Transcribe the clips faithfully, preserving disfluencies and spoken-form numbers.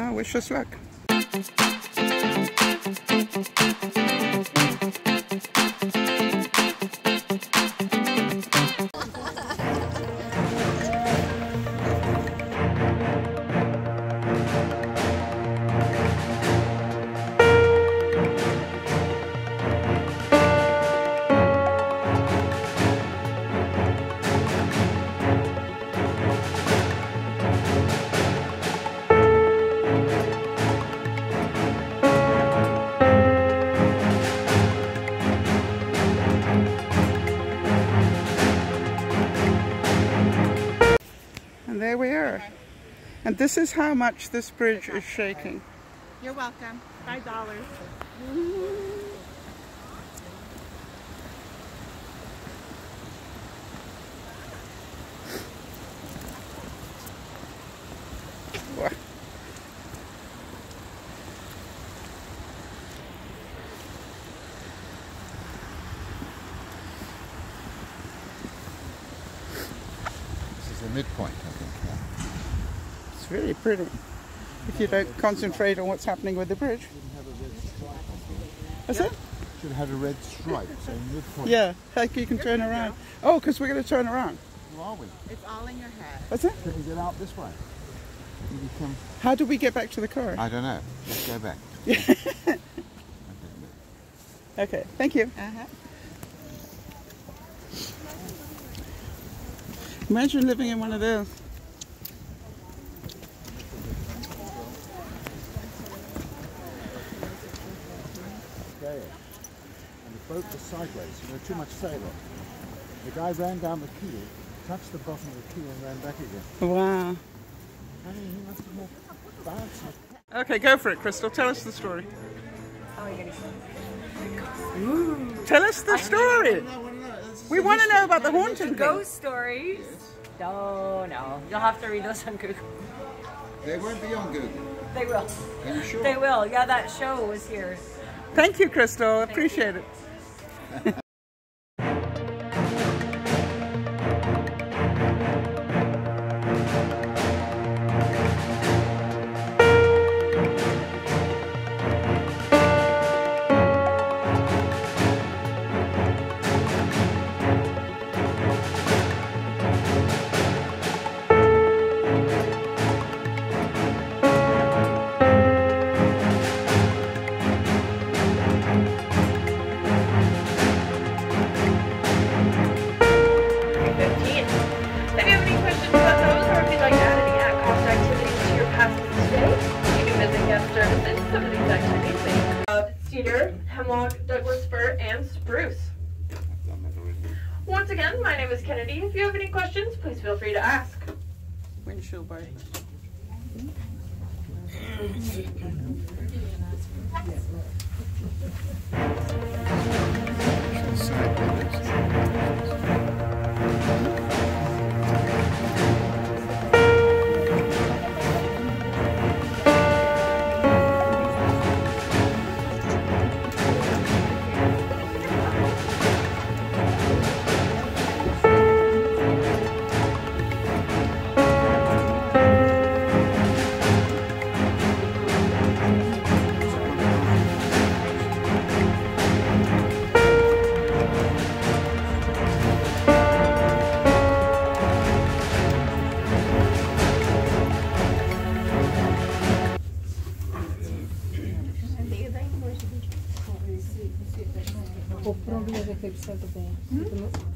I wish us luck. There we are. Okay. And this is how much this bridge is shaking. You're welcome. Five dollars. Midpoint, I think. Yeah. It's really pretty if you don't concentrate on what's happening with the bridge. That's it? Should have had a red stripe, so midpoint. Yeah, like you can turn around. Oh, because we're going to turn around. Where are we? It's all in your head. That's it? Should we get out this way? How do we get back to the car? I don't know. Let's go back. Okay, thank you. Uh-huh. Imagine living in one of those. And the boat was sideways, you know, too much sail on. The guy ran down the keel, touched the bottom of the keel and ran back again. Wow. I mean, he must have more balance. Okay, go for it, Crystal. Tell us the story. Oh, you're going to see. Tell us the story. We want to know about the haunted ghost stories. Yes. Oh no, you'll have to read those on Google. They won't be on Google. They will. Are you sure? They will. Yeah, that show was here. Thank you, Crystal. Thank Appreciate you. it. Douglas fir and spruce. Once again, my name is Kennedy. If you have any questions, please feel free to ask. Windshield by. Mm-hmm.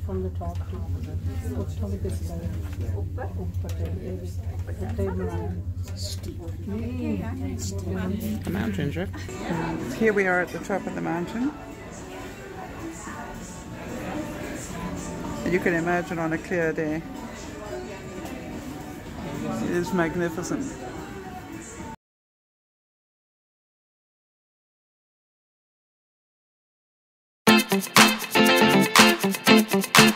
From the top to the the mountain, Jeff. And here we are at the top of the mountain. You can imagine on a clear day. It is magnificent. Thank you.